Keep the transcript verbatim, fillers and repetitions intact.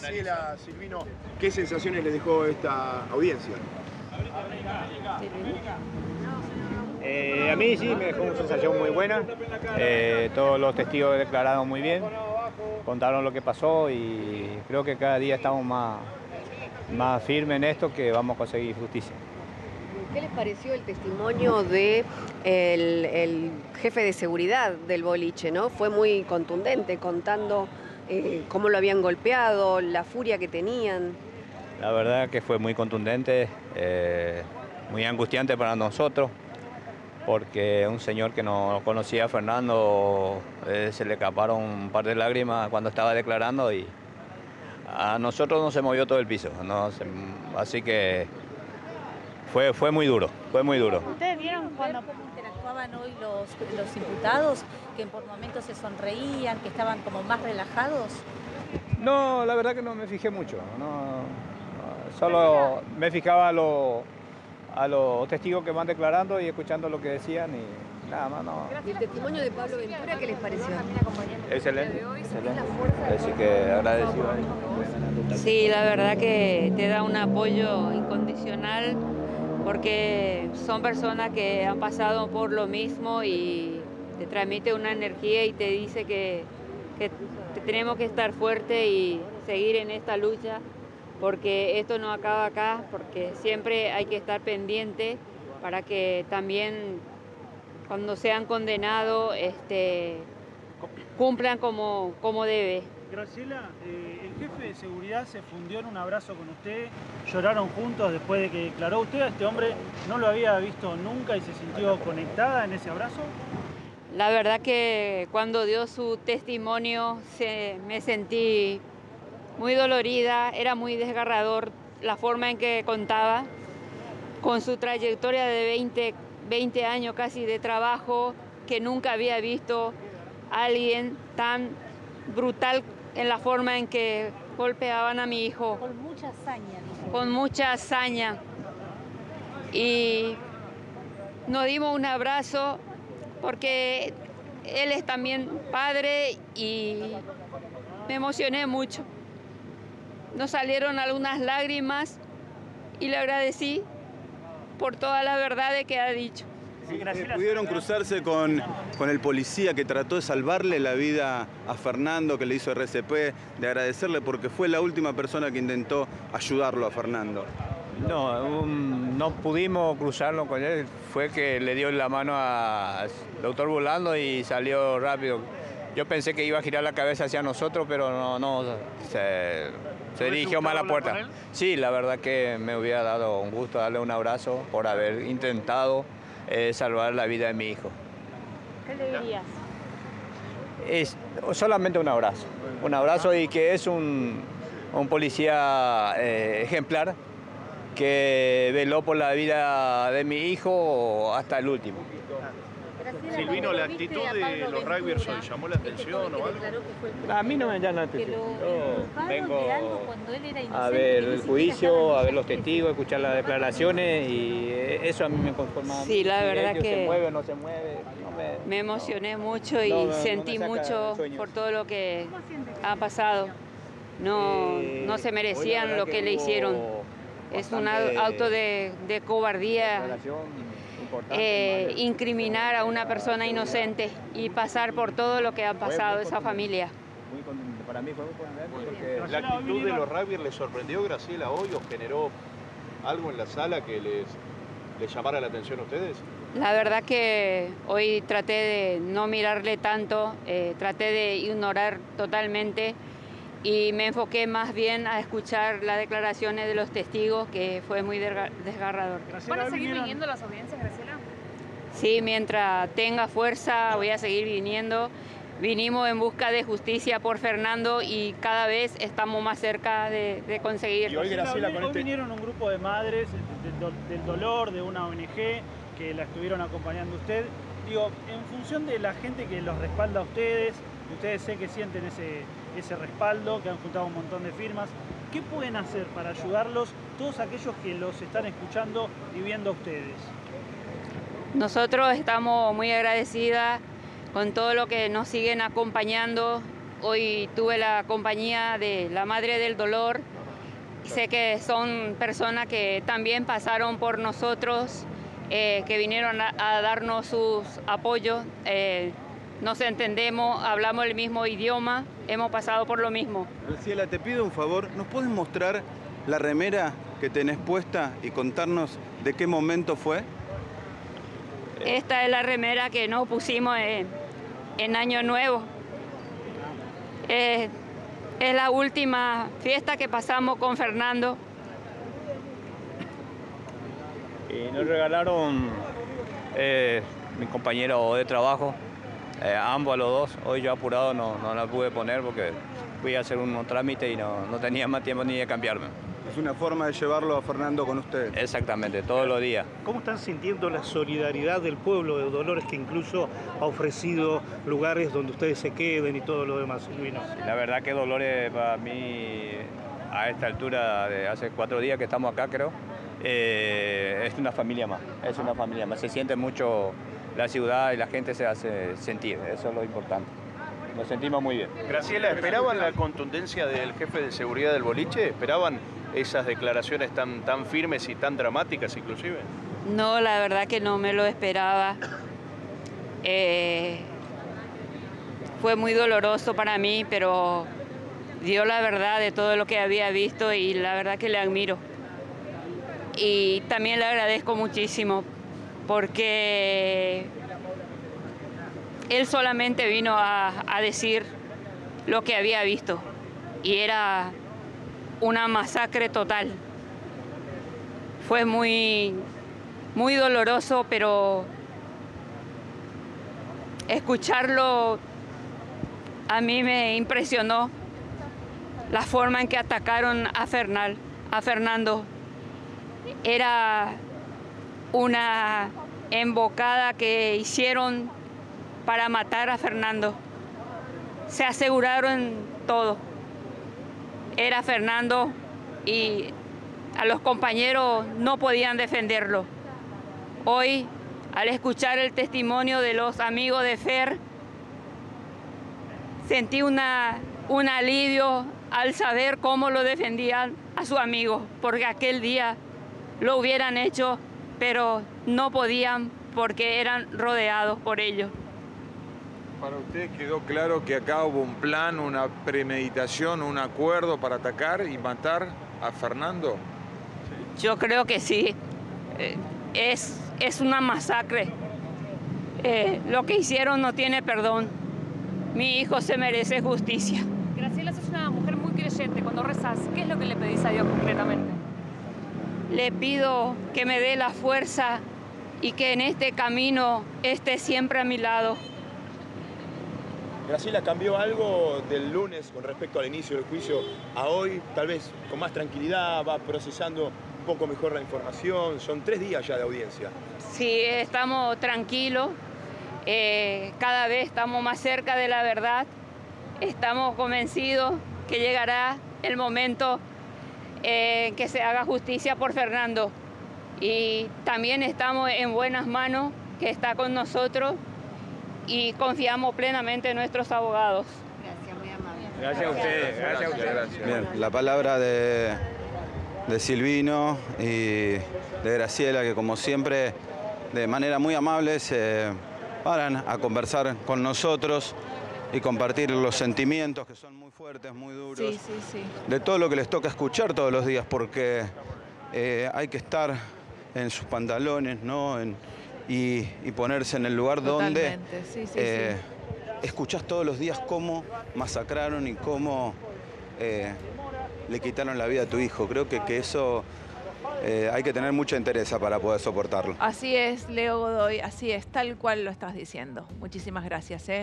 Graciela, Silvino, ¿qué sensaciones les dejó esta audiencia? Eh, a mí sí me dejó una sensación muy buena. Eh, todos los testigos declararon muy bien, contaron lo que pasó y creo que cada día estamos más, más firmes en esto, que vamos a conseguir justicia. ¿Qué les pareció el testimonio del el jefe de seguridad del boliche, ¿no? Fue muy contundente, contando eh, cómo lo habían golpeado, la furia que tenían. La verdad que fue muy contundente, eh, muy angustiante para nosotros, porque un señor que no conocía a Fernando, eh, se le escaparon un par de lágrimas cuando estaba declarando y a nosotros nos se movió todo el piso, ¿no? Se, así que... Fue, fue muy duro, fue muy duro. ¿Ustedes vieron cuando interactuaban hoy los, los imputados, que por momentos se sonreían, que estaban como más relajados? No, la verdad que no me fijé mucho. No, solo me fijaba a, lo, a los testigos que van declarando y escuchando lo que decían y nada más. No. ¿El testimonio de Pablo Ventura qué les pareció? Excelente, excelente. Así que agradecido. Sí, la verdad que te da un apoyo incondicional, porque son personas que han pasado por lo mismo y te transmite una energía y te dice que, que tenemos que estar fuertes y seguir en esta lucha, porque esto no acaba acá, porque siempre hay que estar pendiente para que también cuando sean condenados este, cumplan como, como debe. Graciela, eh, el jefe de seguridad se fundió en un abrazo con usted, lloraron juntos después de que declaró. ¿Usted a este hombre no lo había visto nunca y se sintió conectada en ese abrazo? La verdad que cuando dio su testimonio se, me sentí muy dolorida, era muy desgarrador la forma en que contaba, con su trayectoria de veinte, veinte años casi de trabajo, que nunca había visto a alguien tan brutal en la forma en que golpeaban a mi hijo. Con mucha hazaña, dijo. Con mucha hazaña. Y nos dimos un abrazo porque él es también padre y me emocioné mucho. Nos salieron algunas lágrimas y le agradecí por toda la verdad que ha dicho. ¿Pudieron cruzarse con, con el policía que trató de salvarle la vida a Fernando, que le hizo R C P, de agradecerle porque fue la última persona que intentó ayudarlo a Fernando? No, um, no pudimos cruzarlo con él, fue que le dio la mano al doctor Burlando y salió rápido. Yo pensé que iba a girar la cabeza hacia nosotros, pero no, no se, se dirigió mal a la puerta. Sí, la verdad que me hubiera dado un gusto darle un abrazo por haber intentado Eh, salvar la vida de mi hijo. ¿Qué le dirías? Es solamente un abrazo, un abrazo y que es un, un policía eh, ejemplar que veló por la vida de mi hijo hasta el último. Silvino, ¿la actitud de los Raggers hoy llamó la atención o algo? A mí no me llama la atención. Yo vengo a ver el juicio, a ver los testigos, a escuchar las declaraciones y eso a mí me conforma. Sí, la verdad que se mueve o no se mueve. Me emocioné mucho y sentí mucho por todo lo que ha pasado. No, no se merecían lo que le hicieron. Es un auto de, de cobardía. Eh, incriminar a una persona inocente y pasar por todo lo que ha pasado esa familia. Muy contento. Para mí fue muy contento. ¿La actitud de los Raggers les sorprendió, Graciela, hoy? ¿Os generó algo en la sala que les, les llamara la atención a ustedes? La verdad que hoy traté de no mirarle tanto, eh, traté de ignorar totalmente y me enfoqué más bien a escuchar las declaraciones de los testigos, que fue muy desgarrador. ¿Van a seguir viniendo las audiencias, Graciela? Sí, mientras tenga fuerza voy a seguir viniendo. Vinimos en busca de justicia por Fernando y cada vez estamos más cerca de, de conseguirlo. Hoy, Graciela, hoy, hoy vinieron un grupo de madres del, del, del dolor, de una O N G, que la estuvieron acompañando usted. Digo, en función de la gente que los respalda a ustedes, ustedes sé que sienten ese, ese respaldo, que han juntado un montón de firmas. ¿Qué pueden hacer para ayudarlos todos aquellos que los están escuchando y viendo a ustedes? Nosotros estamos muy agradecidas con todo lo que nos siguen acompañando, Hoy tuve la compañía de la Madre del Dolor. Sé que son personas que también pasaron por nosotros, eh, que vinieron a, a darnos sus apoyos. Eh, nos entendemos, hablamos el mismo idioma, hemos pasado por lo mismo. Graciela, te pido un favor, ¿nos puedes mostrar la remera que tenés puesta y contarnos de qué momento fue? Esta es la remera que nos pusimos en, en Año Nuevo. Eh, Es la última fiesta que pasamos con Fernando. Y nos regalaron eh, mi compañero de trabajo, eh, ambos a los dos. Hoy yo apurado no, no la pude poner porque fui a hacer unos trámites y no, no tenía más tiempo ni de cambiarme. Es una forma de llevarlo a Fernando con ustedes. Exactamente, todos los días. ¿Cómo están sintiendo la solidaridad del pueblo de Dolores, que incluso ha ofrecido lugares donde ustedes se queden y todo lo demás, Silvino? La verdad que Dolores, para mí, a esta altura, de hace cuatro días que estamos acá, creo, eh, es una familia más, es una familia más. Se siente mucho la ciudad y la gente se hace sentir, eso es lo importante. Nos sentimos muy bien. Graciela, ¿esperaban la contundencia del jefe de seguridad del boliche? ¿Esperaban esas declaraciones tan, tan firmes y tan dramáticas inclusive? No, la verdad que no me lo esperaba. Eh, fue muy doloroso para mí, pero dio la verdad de todo lo que había visto y la verdad que le admiro. Y también le agradezco muchísimo porque él solamente vino a, a decir lo que había visto y era una masacre total. Fue muy, muy doloroso, pero escucharlo a mí me impresionó la forma en que atacaron a, Fernal, a Fernando. Era una emboscada que hicieron para matar a Fernando. Se aseguraron todo. Era Fernando y a los compañeros no podían defenderlo. Hoy, al escuchar el testimonio de los amigos de Fer, sentí una, un alivio al saber cómo lo defendían a su amigo, porque aquel día lo hubieran hecho, pero no podían porque eran rodeados por ellos. Para ustedes quedó claro que acá hubo un plan, una premeditación, un acuerdo para atacar y matar a Fernando. Yo creo que sí. Eh, es, es una masacre. Eh, lo que hicieron no tiene perdón. Mi hijo se merece justicia. Graciela, sos una mujer muy creyente. Cuando rezás, ¿qué es lo que le pedís a Dios concretamente? Le pido que me dé la fuerza y que en este camino esté siempre a mi lado. Graciela, ¿cambió algo del lunes con respecto al inicio del juicio a hoy? Tal vez con más tranquilidad, va procesando un poco mejor la información. Son tres días ya de audiencia. Sí, estamos tranquilos. Eh, cada vez estamos más cerca de la verdad. Estamos convencidos que llegará el momento en que se haga justicia por Fernando. Y también estamos en buenas manos, que está con nosotros, y confiamos plenamente en nuestros abogados. Gracias, muy amable. Gracias a ustedes. Gracias a ustedes. Bien, la palabra de, de Silvino y de Graciela, que como siempre, de manera muy amable, se paran a conversar con nosotros y compartir los sentimientos que son muy fuertes, muy duros, sí, sí, sí. de todo lo que les toca escuchar todos los días, porque eh, hay que estar en sus pantalones, ¿no? En, Y, y ponerse en el lugar donde sí, sí, eh, sí. escuchás todos los días cómo masacraron y cómo eh, le quitaron la vida a tu hijo. Creo que, que eso eh, hay que tener mucha entereza para poder soportarlo. Así es, Leo Godoy, así es, tal cual lo estás diciendo. Muchísimas gracias. ¿eh?